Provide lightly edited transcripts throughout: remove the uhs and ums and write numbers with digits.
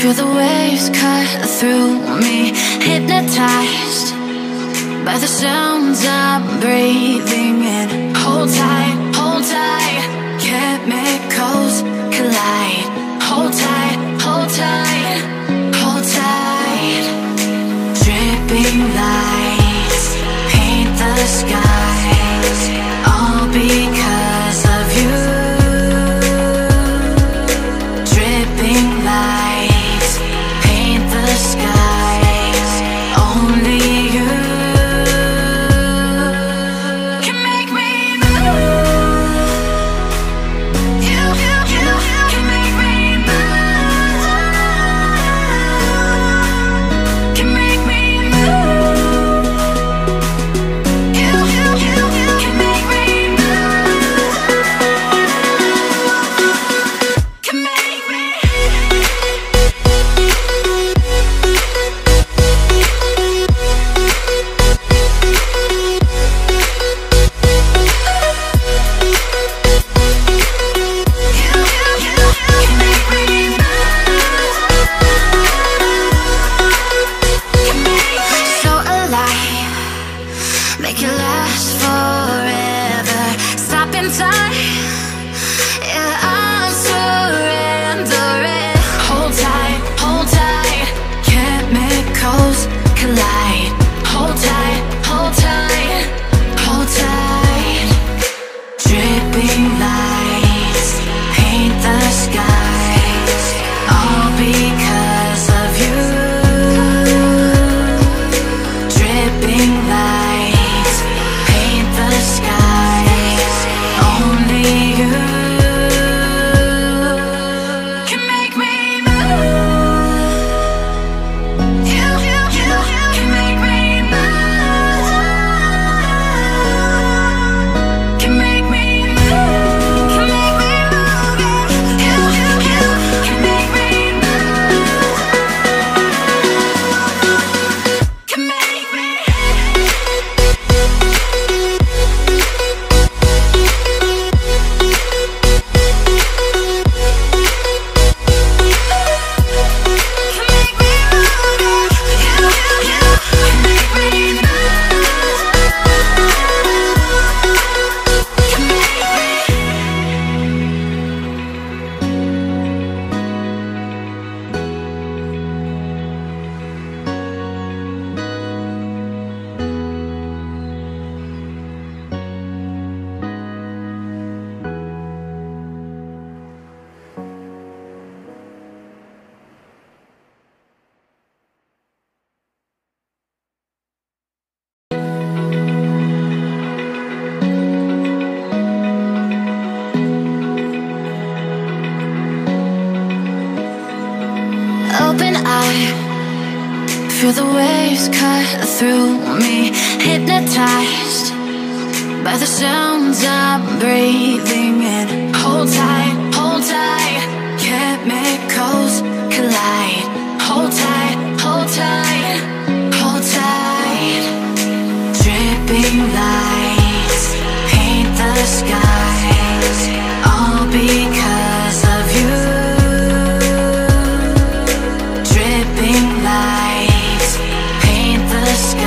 Feel the waves cut through me, hypnotized by the sounds I'm breathing in. Hold tight, chemicals collide. Hold tight, hold tight. Dripping lights paint the skies, all because of you. Dripping lights paint the skies, only you. Feel the waves cut through me, hypnotized by the sounds I'm breathing in. Hold tight, chemicals collide. Hold tight, hold tight. Dripping lights paint the skies, all because of you. Dripping lights paint the sky.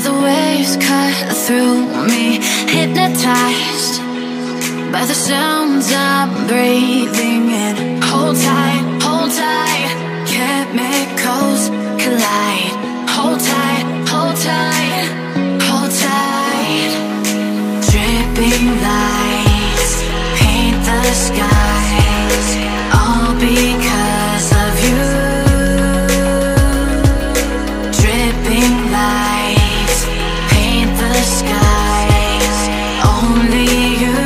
Feel the waves cut through me, hypnotized by the sounds I'm breathing in. Hold tight, chemicals collide. Hold tight, hold tight. Dripping lights paint the skies, all because of you. Dripping lights paint the skies, only you.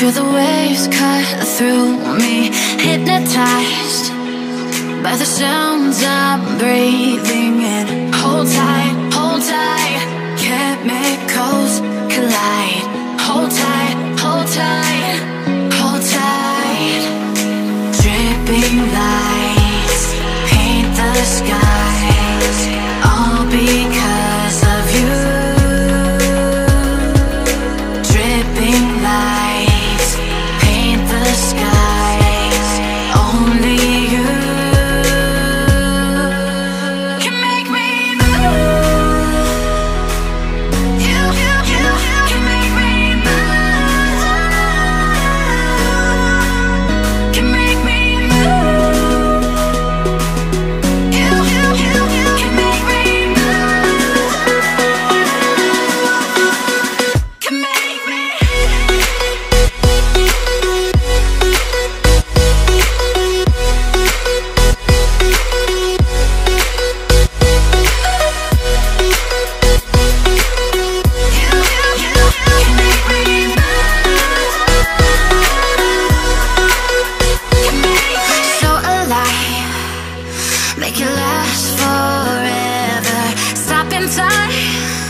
Feel the waves cut through me, hypnotized by the sounds I'm breathing in. Hold tight, chemicals collide. Hold tight, hold tight. Dripping lights paint the skies, all because of you. Make it last forever. Stop in time.